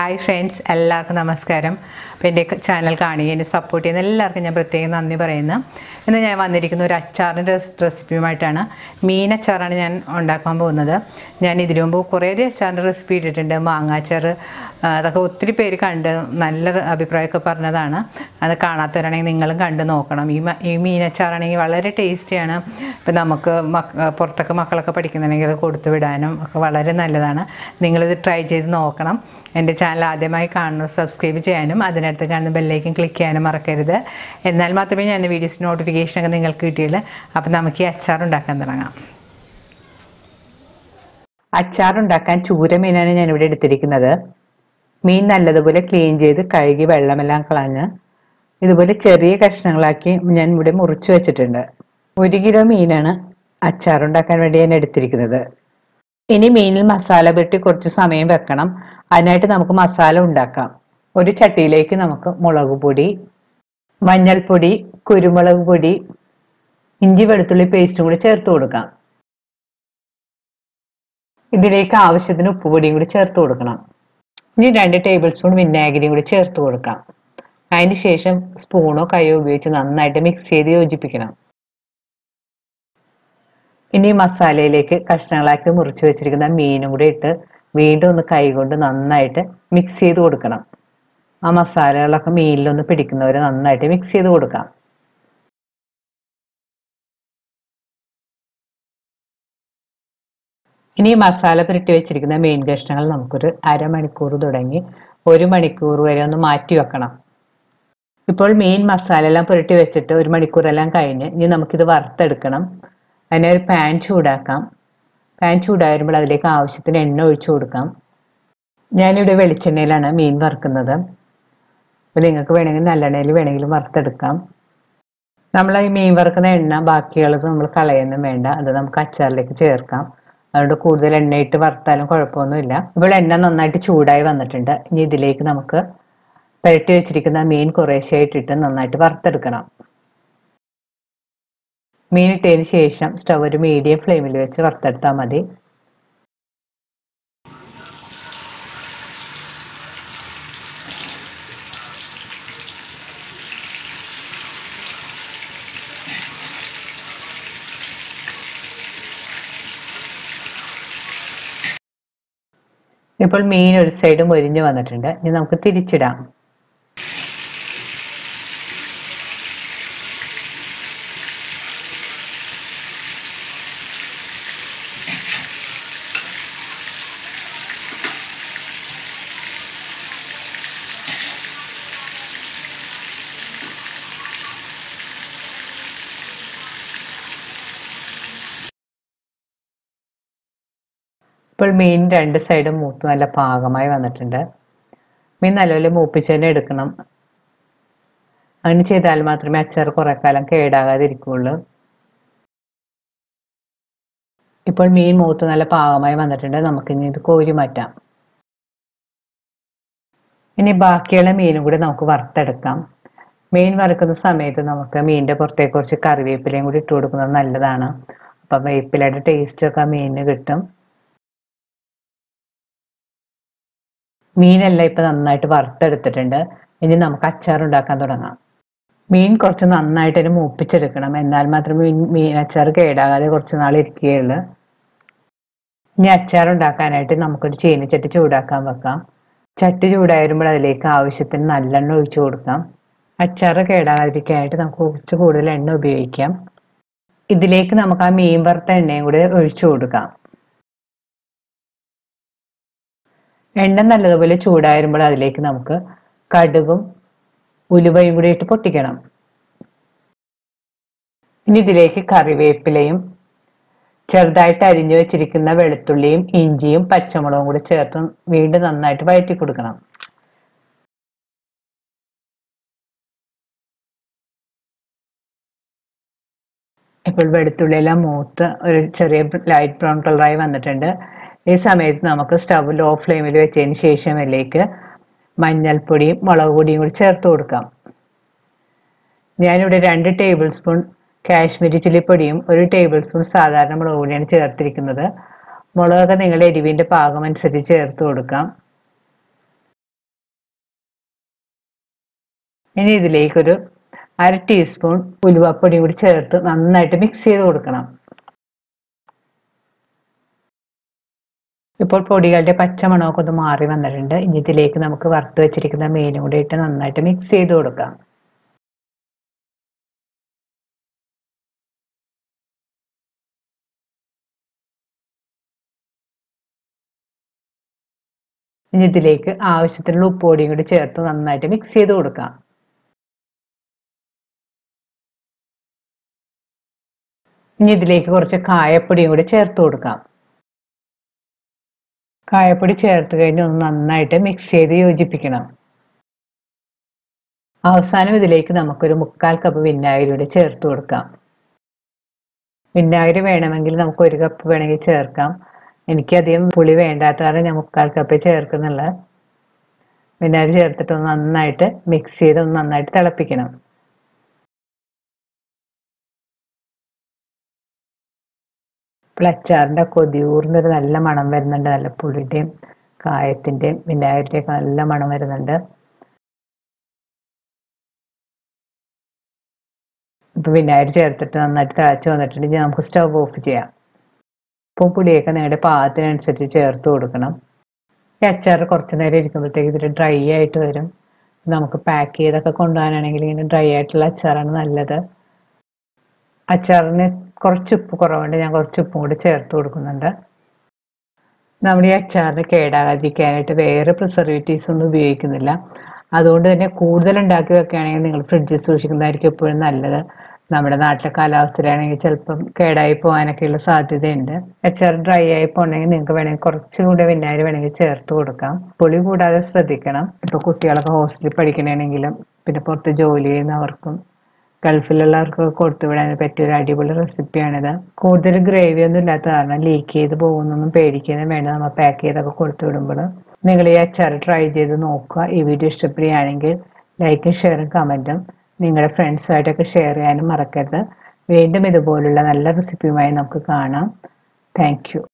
Hi friends, എല്ലാവർക്കും നമസ്കാരം. എൻ്റെ ചാനൽ കാണുകയും എന്നെ സപ്പോർട്ട് ചെയ്യുന്ന എല്ലാവർക്കും ഞാൻ പ്രത്യേകം നന്ദി പറയുന്നു. ഇന്ന് ഞാൻ വന്നിരിക്കുന്ന ഒരു അച്ചാറിൻ്റെ റെസിപ്പിയുമായിട്ടാണ്. മീൻ അച്ചാറാണ് ഞാൻ ഉണ്ടാക്കാൻ പോകുന്നത്. ഞാൻ ഇതിനു മുമ്പ് കുറേയധികം അച്ചാറിൻ്റെ റെസിപ്പി ഇട്ടിട്ടുണ്ട്. മാങ്ങാച്ചാർ അതൊക്കെ ഒത്തിരി പേര് കണ്ട് നല്ല അഭിപ്രായമൊക്കെ പറഞ്ഞതാണ്. അത് കാണാത്തവരാണെങ്കിൽ നിങ്ങളും കണ്ട് നോക്കണം. ഈ മീൻ അച്ചാറാണെങ്കിൽ വളരെ ടേസ്റ്റിയാണ്. ഇപ്പം നമുക്ക് പുറത്തൊക്കെ മക്കളൊക്കെ പഠിക്കുന്നുണ്ടെങ്കിൽ അത് കൊടുത്തു വിടാനും ഒക്കെ വളരെ നല്ലതാണ്. നിങ്ങളിത് ട്രൈ ചെയ്ത് നോക്കണം. എൻ്റെ ചാനൽ ആദ്യമായി കാണുന്നത് സബ്സ്ക്രൈബ് ചെയ്യാനും അതിനടുത്ത് കാണുന്ന ബെല്ലേക്കും ക്ലിക്ക് ചെയ്യാനും മറക്കരുത്. എന്നാൽ മാത്രമേ ഞാൻ എൻ്റെ വീഡിയോസ് നോട്ടിഫിക്കേഷനൊക്കെ നിങ്ങൾക്ക് കിട്ടിയുള്ളൂ. അപ്പം നമുക്ക് ഈ അച്ചാർ ഉണ്ടാക്കാൻ തുടങ്ങാം. അച്ചാറുണ്ടാക്കാൻ ചൂര മീനാണ് ഞാനിവിടെ എടുത്തിരിക്കുന്നത്. മീൻ നല്ലതുപോലെ ക്ലീൻ ചെയ്ത് കഴുകി വെള്ളമെല്ലാം കളഞ്ഞ് ഇതുപോലെ ചെറിയ കഷ്ണങ്ങളാക്കി ഞാൻ ഇവിടെ മുറിച്ച് വെച്ചിട്ടുണ്ട്. 1 കിലോ മീനാണ് അച്ചാറുണ്ടാക്കാൻ വേണ്ടി ഞാൻ എടുത്തിരിക്കുന്നത്. ഇനി മീനിൽ മസാല പുരട്ടി കുറച്ച് സമയം വെക്കണം. അതിനായിട്ട് നമുക്ക് മസാല ഉണ്ടാക്കാം. ഒരു ചട്ടിയിലേക്ക് നമുക്ക് മുളക് പൊടി, മഞ്ഞൾപ്പൊടി, കുരുമുളക് പൊടി, ഇഞ്ചി വെളുത്തുള്ളി പേസ്റ്റും കൂടി ചേർത്ത് കൊടുക്കാം. ഇതിലേക്ക് ആവശ്യത്തിന് ഉപ്പുപൊടിയും കൂടി ചേർത്ത് കൊടുക്കണം. ഇനി 2 ടേബിൾ സ്പൂൺ വിനാഗിരിയും കൂടി ചേർത്ത് കൊടുക്കാം. അതിന് ശേഷം സ്പൂണോ കൈയോ ഉപയോഗിച്ച് നന്നായിട്ട് മിക്സ് ചെയ്ത് യോജിപ്പിക്കണം. ഇനി മസാലയിലേക്ക് കഷ്ണങ്ങളാക്കി മുറിച്ച് വെച്ചിരിക്കുന്ന മീനും കൂടി ഇട്ട് വീണ്ടും ഒന്ന് കൈകൊണ്ട് നന്നായിട്ട് മിക്സ് ചെയ്ത് കൊടുക്കണം. ആ മസാലകളൊക്കെ മീനിലൊന്ന് പിടിക്കുന്നവരെ നന്നായിട്ട് മിക്സ് ചെയ്ത് കൊടുക്കാം. ഇനി മസാല പുരട്ടി വെച്ചിരിക്കുന്ന മീൻ കഷ്ണങ്ങൾ നമുക്കൊരു അരമണിക്കൂർ തുടങ്ങി 1 മണിക്കൂർ വരെ ഒന്ന് മാറ്റി വെക്കണം. ഇപ്പോൾ മീൻ മസാല എല്ലാം പുരട്ടി വെച്ചിട്ട് 1 മണിക്കൂറെല്ലാം കഴിഞ്ഞ് ഇനി നമുക്കിത് വറുത്തെടുക്കണം. അതിനെ ഒരു പാൻ ചൂടാക്കാം. പാൻ ചൂടായിരുമ്പോൾ അതിലേക്ക് ആവശ്യത്തിന് എണ്ണ ഒഴിച്ചു കൊടുക്കാം. ഞാനിവിടെ വെളിച്ചെണ്ണയിലാണ് മീൻ വറുക്കുന്നത്. അപ്പോൾ നിങ്ങൾക്ക് വേണമെങ്കിൽ നല്ലെണ്ണയിൽ വേണമെങ്കിലും വറുത്തെടുക്കാം. നമ്മൾ ഈ മീൻ വറുക്കുന്ന എണ്ണ ബാക്കികളൊക്കെ നമ്മൾ കളയൊന്നും വേണ്ട. അത് നമുക്ക് അച്ചാറിലേക്ക് ചേർക്കാം. അതുകൊണ്ട് കൂടുതൽ എണ്ണയിട്ട് വറുത്താലും കുഴപ്പമൊന്നുമില്ല. ഇപ്പോൾ എണ്ണ നന്നായിട്ട് ചൂടായി വന്നിട്ടുണ്ട്. ഇനി ഇതിലേക്ക് നമുക്ക് പുരട്ടി വെച്ചിരിക്കുന്ന മീൻ കുറേശ്ശെയായിട്ടിട്ട് നന്നായിട്ട് വറുത്തെടുക്കണം. മീൻ ഇട്ടതിന് ശേഷം സ്റ്റവ് ഒരു മീഡിയം ഫ്ലെയിമിൽ വെച്ച് വറുത്തെടുത്താൽ മതി. ഇപ്പോൾ മീൻ ഒരു സൈഡ് മൊരിഞ്ഞ് വന്നിട്ടുണ്ട്. ഇനി നമുക്ക് തിരിച്ചിടാം. ഇപ്പോൾ മീൻ 2 സൈഡും മൂത്ത് നല്ല പാകമായി വന്നിട്ടുണ്ട്. മീൻ നല്ലപോലെ മൂപ്പിച്ച് തന്നെ എടുക്കണം. അങ്ങനെ ചെയ്താൽ മാത്രമേ അച്ചാർ കുറേ കാലം കേടാകാതിരിക്കുകയുള്ളൂ. ഇപ്പോൾ മീൻ മൂത്ത് നല്ല പാകമായി വന്നിട്ടുണ്ട്. നമുക്കിനി ഇത് കോരി മാറ്റാം. ഇനി ബാക്കിയുള്ള മീനും കൂടി നമുക്ക് വറുത്തെടുക്കാം. മീൻ വറുക്കുന്ന സമയത്ത് നമുക്ക് മീനിൻ്റെ പുറത്തേക്ക് കുറച്ച് കറിവേപ്പിലയും കൂടി ഇട്ട് കൊടുക്കുന്നത് നല്ലതാണ്. അപ്പം വേപ്പിലയുടെ ടേസ്റ്റൊക്കെ മീനിന് കിട്ടും. മീനെല്ലാം ഇപ്പം നന്നായിട്ട് വറുത്തെടുത്തിട്ടുണ്ട്. ഇനി നമുക്ക് അച്ചാർ ഉണ്ടാക്കാൻ തുടങ്ങാം. മീൻ കുറച്ച് നന്നായിട്ടൊരു മൂപ്പിച്ചെടുക്കണം. എന്നാൽ മാത്രമേ മീൻ അച്ചാർ കേടാകാതെ കുറച്ച് നാൾ ഇരിക്കുകയുള്ളൂ. ഇനി അച്ചാർ ഉണ്ടാക്കാനായിട്ട് നമുക്കൊരു ചീനിച്ചട്ടി ചൂടാക്കാൻ വെക്കാം. ചട്ടി ചൂടായിരുമ്പോൾ അതിലേക്ക് ആവശ്യത്തിന് നല്ലെണ്ണ ഒഴിച്ചു കൊടുക്കാം. അച്ചാർ കേടാകാതിരിക്കാനായിട്ട് നമുക്ക് കുറച്ച് കൂടുതൽ എണ്ണ ഉപയോഗിക്കാം. ഇതിലേക്ക് നമുക്ക് ആ മീൻ വറുത്ത എണ്ണയും കൂടി ഒഴിച്ചു കൊടുക്കാം. എണ്ണ നല്ലതുപോലെ ചൂടായിരുമ്പോൾ അതിലേക്ക് നമുക്ക് കടുകും ഉലുവയും കൂടി ഇട്ട് പൊട്ടിക്കണം. ഇനി ഇതിലേക്ക് കറിവേപ്പിലയും ചെറുതായിട്ട് അരിഞ്ഞു വെച്ചിരിക്കുന്ന വെളുത്തുള്ളിയും ഇഞ്ചിയും പച്ചമുളകും കൂടി ചേർത്ത് വീണ്ടും നന്നായിട്ട് വഴറ്റി കൊടുക്കണം. ഇപ്പോൾ വെളുത്തുള്ളിയെല്ലാം മൂത്ത് ഒരു ചെറിയ ലൈറ്റ് ബ്രൗൺ കളറായി വന്നിട്ടുണ്ട്. ഈ സമയത്ത് നമുക്ക് സ്റ്റവ് ലോ ഫ്ലെയിമിൽ വെച്ചതിന് ശേഷം അതിലേക്ക് മഞ്ഞൾപ്പൊടിയും മുളക് പൊടിയും കൂടി ചേർത്ത് കൊടുക്കാം. ഞാനിവിടെ 2 ടേബിൾ സ്പൂൺ കാശ്മീരി ചില്ലിപ്പൊടിയും 1 ടേബിൾ സ്പൂൺ സാധാരണ മുളക് പൊടിയാണ് ചേർത്തിരിക്കുന്നത്. മുളകൊക്കെ നിങ്ങളുടെ എരിവിൻ്റെ പാകം അനുസരിച്ച് ചേർത്ത് കൊടുക്കാം. ഇനി ഇതിലേക്ക് ഒരു 1/2 ടീസ്പൂൺ ഉലുവപ്പൊടി കൂടി ചേർത്ത് നന്നായിട്ട് മിക്സ് ചെയ്ത് കൊടുക്കണം. ഇപ്പോൾ പൊടികളുടെ പച്ചമണമൊക്കെ ഒന്ന് മാറി വന്നിട്ടുണ്ട്. ഇനി ഇതിലേക്ക് നമുക്ക് വറുത്ത് വെച്ചിരിക്കുന്ന മീനും കൂടി ഇട്ട് നന്നായിട്ട് മിക്സ് ചെയ്ത് കൊടുക്കാം. ഇനി ഇതിലേക്ക് ആവശ്യത്തിനുള്ള ഉപ്പുപൊടിയും കൂടി ചേർത്ത് നന്നായിട്ട് മിക്സ് ചെയ്ത് കൊടുക്കാം. ഇനി ഇതിലേക്ക് കുറച്ച് കായപ്പൊടിയും കൂടി ചേർത്ത് കൊടുക്കാം. കായപ്പൊടി ചേർത്ത് കഴിഞ്ഞ് ഒന്ന് നന്നായിട്ട് മിക്സ് ചെയ്ത് യോജിപ്പിക്കണം. അവസാനം ഇതിലേക്ക് നമുക്കൊരു 1/4 കപ്പ് വിനാഗിരി കൂടി ചേർത്ത് കൊടുക്കാം. വിനാഗിരി വേണമെങ്കിൽ നമുക്ക് 1 കപ്പ് വേണമെങ്കിൽ ചേർക്കാം. എനിക്കധികം പുളി വേണ്ടാത്ത കാരണം ഞാൻ 1/4 കപ്പ് ചേർക്കുന്നില്ല. വിനാഗിരി ചേർത്തിട്ട് ഒന്ന് നന്നായിട്ട് മിക്സ് ചെയ്ത് ഒന്ന് നന്നായിട്ട് തിളപ്പിക്കണം. അച്ചാറിൻ്റെ കൊതിയൂർന്നൊരു നല്ല മണം വരുന്നുണ്ട്. നല്ല പുളിയുടെയും കായത്തിൻ്റെയും വിനാഗിരിയുടെയൊക്കെ നല്ല മണം വരുന്നുണ്ട്. ഇപ്പം വിനാഗിരി ചേർത്തിട്ട് നന്നായിട്ട് തിളച്ച് വന്നിട്ടുണ്ടെങ്കിൽ നമുക്ക് സ്റ്റവ് ഓഫ് ചെയ്യാം. ഇപ്പോൾ പുളിയൊക്കെ നിങ്ങളുടെ പാകത്തിനനുസരിച്ച് ചേർത്ത് കൊടുക്കണം. ഈ അച്ചാർ കുറച്ച് നേരം ഇരിക്കുമ്പോഴത്തേക്ക് ഇതിൽ ഡ്രൈ ആയിട്ട് വരും. നമുക്ക് പാക്ക് ചെയ്തൊക്കെ കൊണ്ടുപോകാനാണെങ്കിൽ ഇങ്ങനെ ഡ്രൈ ആയിട്ടുള്ള അച്ചാറാണ് നല്ലത്. അച്ചാറിന് കുറച്ച് ഉപ്പ് കുറവുണ്ട്. ഞാൻ കുറച്ച് ഉപ്പും കൂടി ചേർത്ത് കൊടുക്കുന്നുണ്ട്. നമ്മൾ ഈ അച്ചാറിന് കേടാകാതിരിക്കാനായിട്ട് വേറെ പ്രിസർവേറ്റീവ്സ് ഒന്നും ഉപയോഗിക്കുന്നില്ല. അതുകൊണ്ട് തന്നെ കൂടുതൽ ഉണ്ടാക്കി വെക്കുകയാണെങ്കിൽ നിങ്ങൾ ഫ്രിഡ്ജിൽ സൂക്ഷിക്കുന്നതായിരിക്കും എപ്പോഴും നല്ലത്. നമ്മുടെ നാട്ടിലെ കാലാവസ്ഥയിലാണെങ്കിൽ ചിലപ്പം കേടായി പോകാനൊക്കെയുള്ള സാധ്യതയുണ്ട്. അച്ചാർ ഡ്രൈ ആയി പോകണമെങ്കിൽ നിങ്ങൾക്ക് വേണമെങ്കിൽ കുറച്ചുകൂടെ വിനാഗിരി വേണമെങ്കിൽ ചേർത്ത് കൊടുക്കാം. പുളി കൂടാതെ ശ്രദ്ധിക്കണം. ഇപ്പോൾ കുട്ടികളൊക്കെ ഹോസ്റ്റലിൽ പഠിക്കണമെങ്കിലും പിന്നെ പുറത്ത് ജോലി ചെയ്യുന്നവർക്കും ഗൾഫിലുള്ളവർക്കൊക്കെ കൊടുത്തുവിടാൻ പറ്റിയ ഒരു അടിപൊളി റെസിപ്പിയാണിത്. കൂടുതൽ ഗ്രേവി ഒന്നും ഇല്ലാത്ത കാരണം ലീക്ക് ചെയ്ത് പോകുന്നൊന്നും പേടിക്കുന്നതും വേണ്ട. നമ്മൾ പാക്ക് ചെയ്തൊക്കെ കൊടുത്തു വിടുമ്പോൾ നിങ്ങൾ ഈ അച്ചാർ ട്രൈ ചെയ്ത് നോക്കുക. ഈ വീഡിയോ ഇഷ്ടപ്പെടുകയാണെങ്കിൽ ലൈക്കും ഷെയറും കമൻറ്റും നിങ്ങളുടെ ഫ്രണ്ട്സുമായിട്ടൊക്കെ ഷെയർ ചെയ്യാനും മറക്കരുത്. വീണ്ടും ഇതുപോലുള്ള നല്ല റെസിപ്പിയുമായി നമുക്ക് കാണാം. Thank U.